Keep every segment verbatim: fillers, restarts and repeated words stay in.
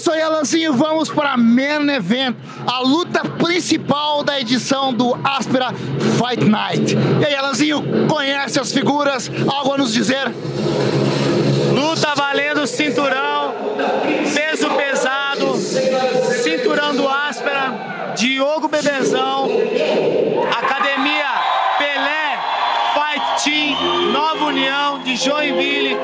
isso aí, Ielanzinho, vamos para a Main Event, a luta principal da edição do Aspera Fight Night. E aí, Ielanzinho, conhece as figuras, algo a nos dizer? Luta valendo cinturão, peso pesado, cinturão do Aspera, Diogo Bebezão, Academia Pelé Fight Team Nova União de Joinville,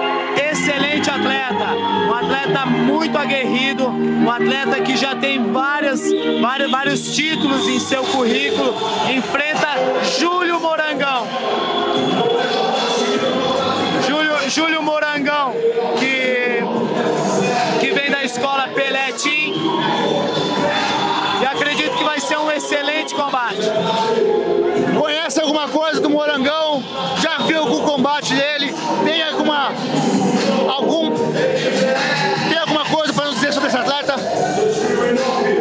excelente atleta, um atleta muito aguerrido, um atleta que já tem várias, vários, vários títulos em seu currículo, enfrenta Júlio Morangão. Júlio, Júlio Morangão, que, que vem da escola Pelétim, e acredito que vai ser um excelente combate. Conhece alguma coisa do Morangão? Já viu algum combate dele? Tem alguma, algum, tem alguma coisa para nos dizer sobre esse atleta?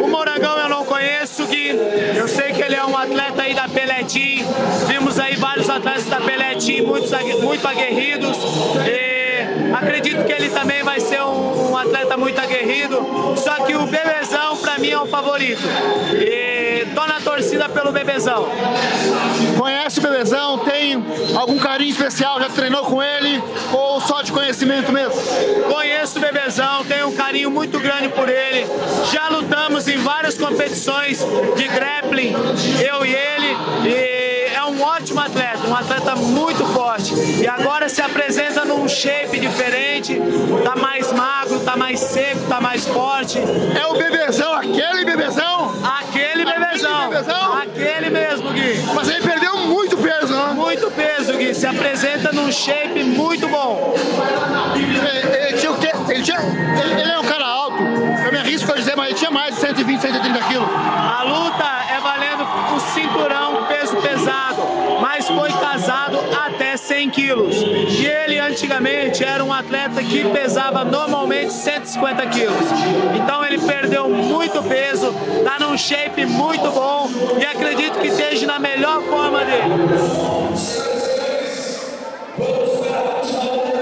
O Morangão eu não conheço, Gui. Eu sei que ele é um atleta aí da Pelé Team. Vimos aí vários atletas da Pelé Team, muitos, muito aguerridos. E acredito que ele também vai ser um, um atleta muito aguerrido. Só que o Bebezão, para mim, é o favorito. E tô na torcida pelo Bebezão. Conhece o Bebezão? Tem algum carinho especial? Já treinou com ele? Ou só de conhecimento mesmo? Conheço o Bebezão, tenho um carinho muito grande por ele. Já lutamos em várias competições de grappling, eu e ele. E é um ótimo atleta, um atleta muito forte. E agora se apresenta num shape diferente, tá mais magro, tá mais seco, tá mais forte. É o Bebezão, aquele Bebezão? Aquele Bebezão. Aquele mesmo, Gui. Mas ele perdeu muito peso, né? Muito peso, Gui. Se apresenta num shape muito bom. Ele, ele tinha o quê? Ele, tinha, ele, ele é um cara alto. Eu me arrisco a dizer, mas ele tinha mais de cento e vinte, cento e trinta quilos. A luta é valendo o cinturão, peso pesado, mas foi casado até cem quilos. E ele, antigamente, era um atleta que pesava normalmente cento e cinquenta quilos. Então ele perdeu muito peso, tá num shape muito bom e acredito que esteja na melhor forma dele. Professor Isaac Coelho.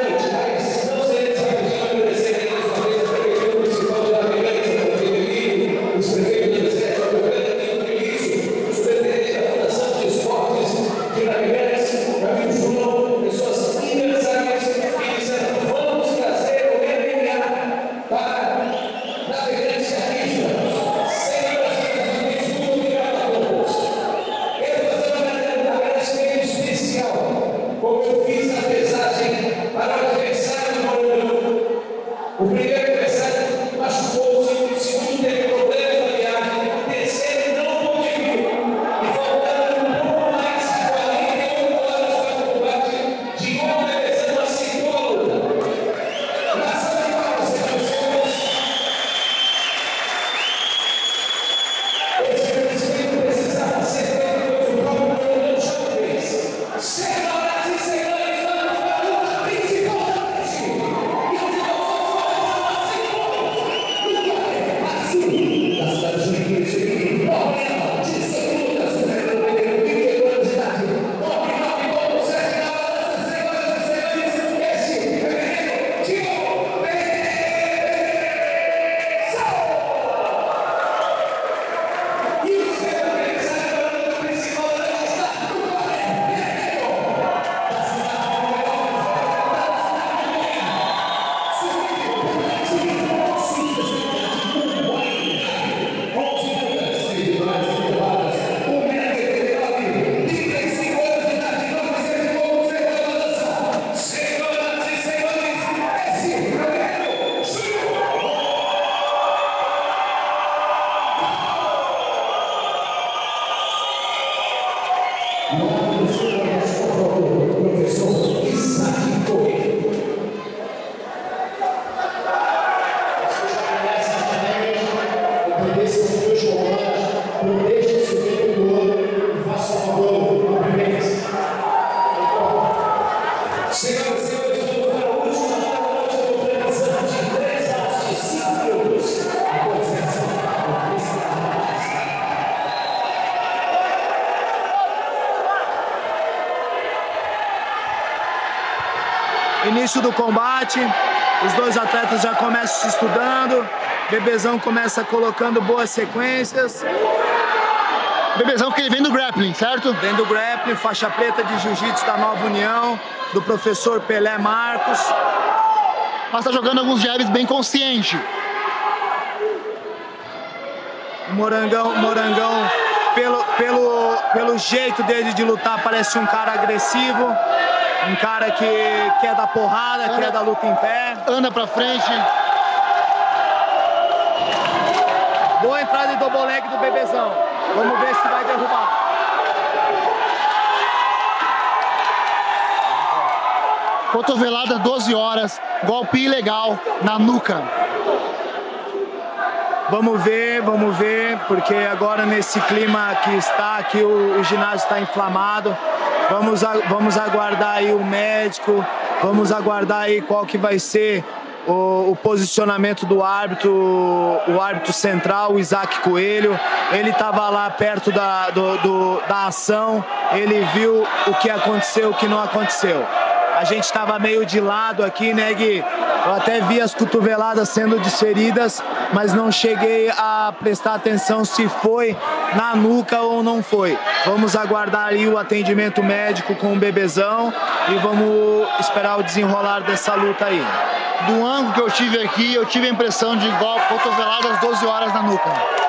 Início do combate, os dois atletas já começam se estudando. Bebezão começa colocando boas sequências. Bebezão que ele vem do grappling, certo? Vem do grappling, faixa preta de jiu-jitsu da Nova União, do professor Pelé Marcos. Mas tá jogando alguns jabs bem consciente. Morangão, Morangão, pelo, pelo, pelo jeito dele de lutar, parece um cara agressivo. Um cara que quer dar porrada, anda, quer dar luta em pé. Anda pra frente. Boa entrada de double leg do Bebezão. Vamos ver se vai derrubar. Cotovelada doze horas, golpe ilegal na nuca. Vamos ver, vamos ver, porque agora nesse clima que está aqui, o, o ginásio está inflamado. Vamos, vamos aguardar aí o médico, vamos aguardar aí qual que vai ser o, o posicionamento do árbitro, o árbitro central, o Isaac Coelho. Ele estava lá perto da, do, do, da ação, ele viu o que aconteceu, o que não aconteceu. A gente estava meio de lado aqui, né, Gui? Eu até vi as cotoveladas sendo desferidas, mas não cheguei a prestar atenção se foi na nuca ou não foi. Vamos aguardar aí o atendimento médico com o Bebezão e vamos esperar o desenrolar dessa luta aí. Do ângulo que eu tive aqui, eu tive a impressão de golpe, cotovelada às doze horas na nuca.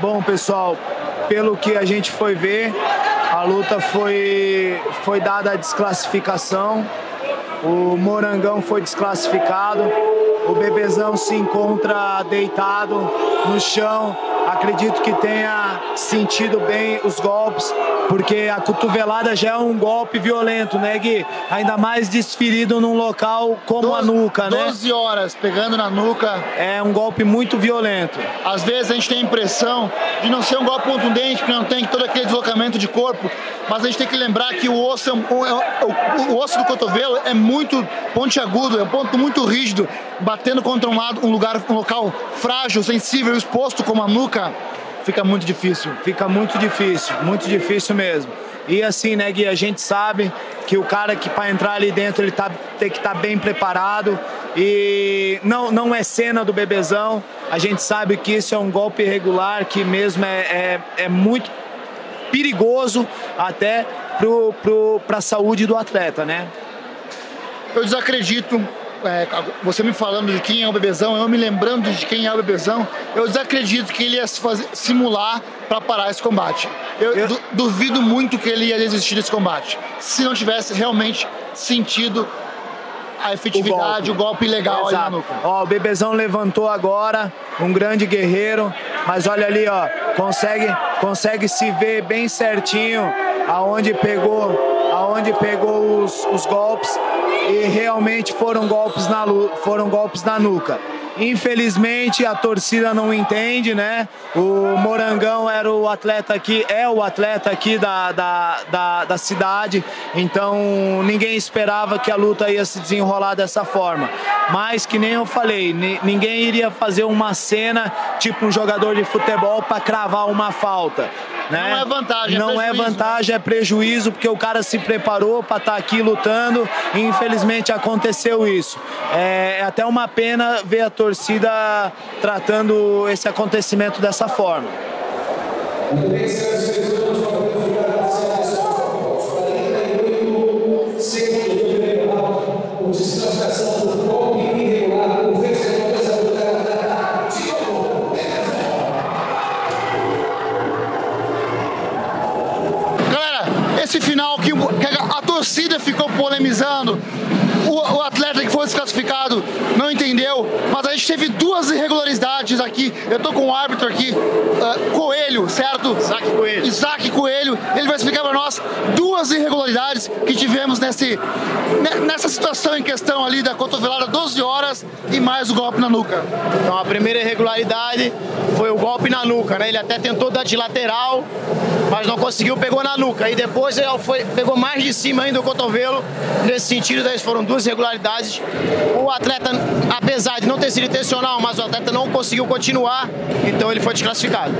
Bom, pessoal, pelo que a gente foi ver, a luta foi, foi dada a desclassificação. O Morangão foi desclassificado. O Bebezão se encontra deitado no chão. Acredito que tenha sentido bem os golpes, porque a cotovelada já é um golpe violento, né, Gui? Ainda mais desferido num local como doze, a nuca, né? doze horas pegando na nuca. É um golpe muito violento. Às vezes a gente tem a impressão de não ser um golpe contundente, porque não tem todo aquele deslocamento de corpo, mas a gente tem que lembrar que o osso, o, o, o osso do cotovelo é muito pontiagudo, é um ponto muito rígido, batendo contra um lado, um lugar, um local frágil, sensível, exposto como a nuca. Fica muito difícil. Fica muito difícil, muito difícil mesmo. E assim, né, Gui, a gente sabe que o cara que para entrar ali dentro, ele tá, tem que estar tá bem preparado. E não, não é cena do Bebezão. A gente sabe que isso é um golpe irregular, que mesmo é, é, é muito perigoso até pro, pro, pra saúde do atleta, né? Eu desacredito. É, você me falando de quem é o Bebezão, eu me lembrando de quem é o Bebezão, eu desacredito que ele ia se fazer, simular para parar esse combate. Eu, eu... Du, duvido muito que ele ia desistir desse combate, se não tivesse realmente sentido a efetividade, o golpe ilegal aí na nuca. Ó, o Bebezão levantou agora, um grande guerreiro, mas olha ali, ó, consegue, consegue se ver bem certinho aonde pegou, aonde pegou os, os golpes. E realmente foram golpes, na, foram golpes na nuca. Infelizmente a torcida não entende, né? O Morangão era o atleta aqui, é o atleta aqui da, da, da, da cidade. Então ninguém esperava que a luta ia se desenrolar dessa forma. Mas que nem eu falei, ninguém iria fazer uma cena tipo um jogador de futebol para cravar uma falta. Né? Não é vantagem, Não é, é vantagem, é prejuízo, porque o cara se preparou para estar aqui lutando e infelizmente aconteceu isso. É, é até uma pena ver a torcida tratando esse acontecimento dessa forma. Esse final que a torcida ficou polemizando, o, o atleta que foi desclassificado não entendeu, mas a gente teve duas irregularidades aqui. Eu tô com o árbitro aqui, uh, Coelho. Coelho, certo? Isaac Coelho. Isaac Coelho. Ele vai explicar para nós duas irregularidades que tivemos nesse, nessa situação em questão ali da cotovelada doze horas e mais o golpe na nuca. Então a primeira irregularidade foi o golpe na nuca, né? Ele até tentou dar de lateral, mas não conseguiu, pegou na nuca. E depois ele foi, pegou mais de cima ainda o cotovelo. Nesse sentido, daí foram duas irregularidades. O atleta, apesar de não ter sido intencional, mas o atleta não conseguiu continuar, então ele foi desclassificado.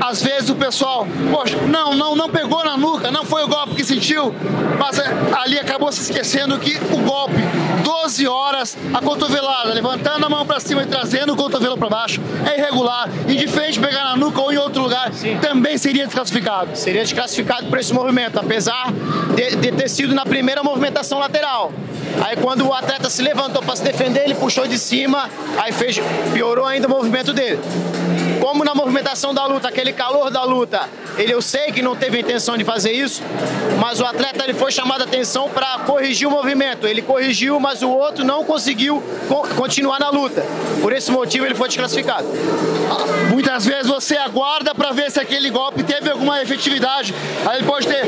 Às vezes o pessoal, poxa, não, não, não pegou na nuca, não foi o golpe que sentiu, mas ali acabou se esquecendo que o golpe, doze horas, a cotovelada, levantando a mão para cima e trazendo o cotovelo para baixo, é irregular, e de frente pegar na nuca ou em outro lugar, sim, também seria desclassificado. Seria desclassificado por esse movimento, apesar de, de ter sido na primeira movimentação lateral. Aí quando o atleta se levantou para se defender, ele puxou de cima, aí fez, piorou ainda o movimento dele. Como na movimentação da luta, aquele calor da luta, ele, eu sei que não teve a intenção de fazer isso, mas o atleta ele foi chamado a atenção para corrigir o movimento. Ele corrigiu, mas o outro não conseguiu continuar na luta. Por esse motivo ele foi desclassificado. Muitas vezes você aguarda para ver se aquele golpe teve alguma efetividade. Aí ele pode ter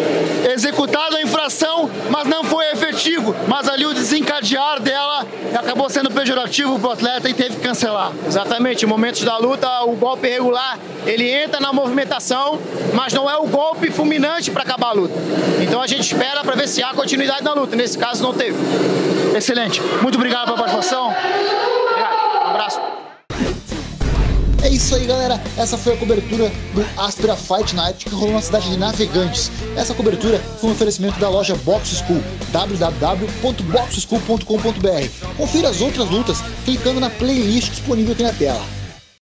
executado a infração, mas não foi efetivo. Mas ali o desencadear dela acabou sendo pejorativo para o atleta e teve que cancelar. Exatamente, em momentos da luta, o golpe regular, ele entra na movimentação, mas não é o golpe fulminante para acabar a luta. Então a gente espera para ver se há continuidade na luta. Nesse caso não teve. Excelente. Muito obrigado pela participação. Obrigado. Um abraço. É isso aí, galera. Essa foi a cobertura do Aspera Fight Night que rolou na cidade de Navegantes. Essa cobertura foi um oferecimento da loja Box School, w w w ponto box school ponto com ponto br. Confira as outras lutas clicando na playlist disponível aqui na tela.